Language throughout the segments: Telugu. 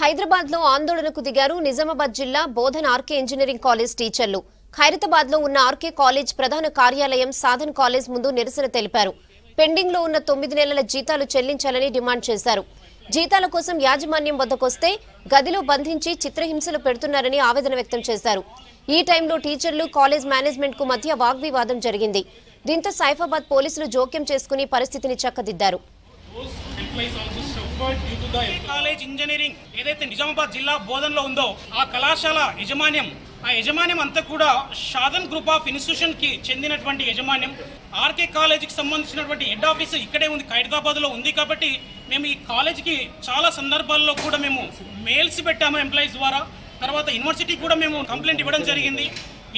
హైదరాబాద్ లో ఆందోళనకు దిగారు నిజామాబాద్ జిల్లా బోధన్ ఆర్కే ఇంజనీరింగ్ కాలేజ్ టీచర్లు ఖైరతాబాద్ లో ఉన్న ఆర్కే కాలేజ్ ప్రధాన కార్యాలయం సాధన్ కాలేజ్ ముందు నిరసన తెలిపారు పెండింగ్ లో ఉన్న 9 నెలల జీతాలు చెల్లించాలని డిమాండ్ చేశారు జీతాల కోసం యాజమాన్యం వద్దకొస్తే గదిలో బంధించి చిత్రహింసలు పెడుతున్నారని ఆవేదన వ్యక్తం చేశారు ఈ టైంలో టీచర్లు కాలేజ్ మేనేజ్‌మెంట్ కు మధ్య వాగ్వివాదం జరిగింది దీంతో సైఫాబాద్ పోలీసులు జోక్యం చేసుకుని పరిస్థితిని చక్కదిద్దారు కాలేజ్ ఇంజనీరింగ్ ఏదైతే నిజామాబాద్ జిల్లా బోధన్లో ఉందో ఆ కళాశాల యజమాన్యం ఆ యజమాన్యం అంతా కూడా షాదన్ గ్రూప్ ఆఫ్ ఇన్స్టిట్యూషన్ కి చెందినటువంటి యజమాన్యం ఆర్కే కాలేజీకి సంబంధించినటువంటి హెడ్ ఆఫీస్ ఇక్కడే ఉంది ఖైరతాబాద్లో ఉంది కాబట్టి మేము ఈ కాలేజీకి చాలా సందర్భాల్లో కూడా మేము మెయిల్స్ పెట్టాము ఎంప్లాయీస్ ద్వారా తర్వాత యూనివర్సిటీ కూడా మేము కంప్లైంట్ ఇవ్వడం జరిగింది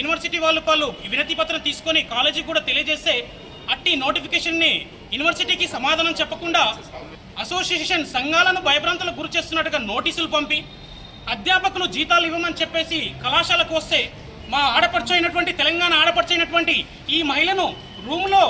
యూనివర్సిటీ వాళ్ళు వినతి పత్రం తీసుకొని కాలేజీకి కూడా తెలియజేస్తే అట్టి నోటిఫికేషన్ని యూనివర్సిటీకి సమాధానం చెప్పకుండా అసోసియేషన్ సంఘాలను భయభ్రాంతులకు గురి చేస్తున్నట్టుగా నోటీసులు పంపి అధ్యాపకులు జీతాలు ఇవ్వమని చెప్పేసి కళాశాలకు వస్తే మా ఆడపడుచు అయినటువంటి తెలంగాణ ఆడపడుచు అయినటువంటి ఈ మహిళను రూమ్లో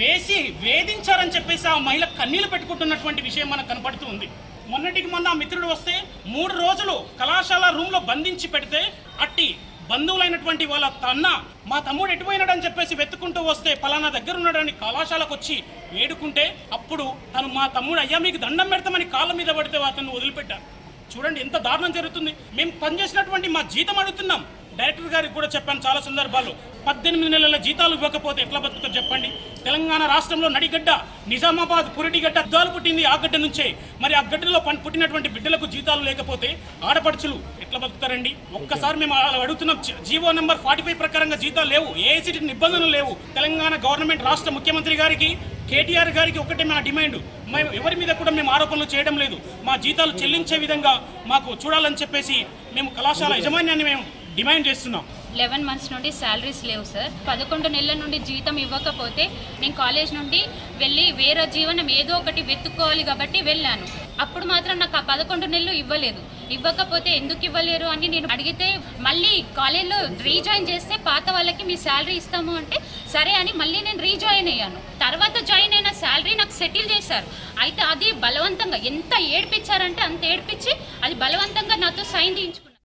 వేసి వేధించారని చెప్పేసి ఆ మహిళ కన్నీళ్లు పెట్టుకుంటున్నటువంటి విషయం మనకు కనపడుతూ ఉంది మొన్నటికి మొన్న మిత్రుడు వస్తే 3 రోజులు కళాశాల రూమ్లో బంధించి పెడితే అట్టి బంధువులైనటువంటి వాళ్ళ తన్న మా తమ్ముడు ఎటుపోయినాడని చెప్పేసి వెతుక్కుంటూ వస్తే ఫలానా దగ్గర ఉన్నాడని కళాశాలకు వచ్చి వేడుకుంటే అప్పుడు తను మా తమ్ముడు అయ్యా మీకు దండం పెడతామని కాళ్ళ మీద పడితే అతను వదిలిపెట్టారు చూడండి ఎంత దారుణం జరుగుతుంది మేము పనిచేసినటువంటి మా జీతం అడుగుతున్నాం డైరెక్టర్ గారికి కూడా చెప్పాను చాలా సందర్భాలు 18 నెలల జీతాలు ఇవ్వకపోతే ఎట్లా బతుకుతారు చెప్పండి తెలంగాణ రాష్ట్రంలో నడిగడ్డ నిజామాబాద్ పురిటిగడ్డ అద్దాలు పుట్టింది ఆ గడ్డ నుంచే మరి ఆ గడ్డలో పుట్టినటువంటి బిడ్డలకు జీతాలు లేకపోతే ఆడపడుచులు ఎట్లా బతుకుతారండి ఒక్కసారి మేము అడుగుతున్నాం జీవో నెంబర్ 45 ప్రకారంగా జీతాలు లేవు ఏఐసిటి నిబంధనలు లేవు తెలంగాణ గవర్నమెంట్ రాష్ట్ర ముఖ్యమంత్రి గారికి కేటీఆర్ గారికి ఒకటే మా డిమాండ్ మేము ఎవరి మీద కూడా మేము ఆరోపణలు చేయడం లేదు మా జీతాలు చెల్లించే విధంగా మాకు చూడాలని చెప్పేసి మేము కళాశాల యజమాన్యాన్ని మేము డిమాండ్ చేస్తున్నాం 11 మంత్స్ నుండి శాలరీస్ లేవు సార్ 11 నెలల నుండి జీతం ఇవ్వకపోతే నేను కాలేజ్ నుండి వెళ్ళి వేరే జీవనం ఏదో ఒకటి వెతుక్కోవాలి కాబట్టి వెళ్ళాను అప్పుడు మాత్రం నాకు ఆ 11 నెలలు ఇవ్వలేదు ఇవ్వకపోతే ఎందుకు ఇవ్వలేరు అని నేను అడిగితే మళ్ళీ కాలేజ్లో రీజాయిన్ చేస్తే పాత వాళ్ళకి మీ శాలరీ ఇస్తాము అంటే సరే అని మళ్ళీ నేను రీజాయిన్ అయ్యాను తర్వాత జాయిన్ అయిన శాలరీ నాకు సెటిల్ చేశారు అయితే అది బలవంతంగా ఎంత ఏడిపించారంటే అంత ఏడిపించి అది బలవంతంగా నాతో సైన్ చేయించుకున్నాను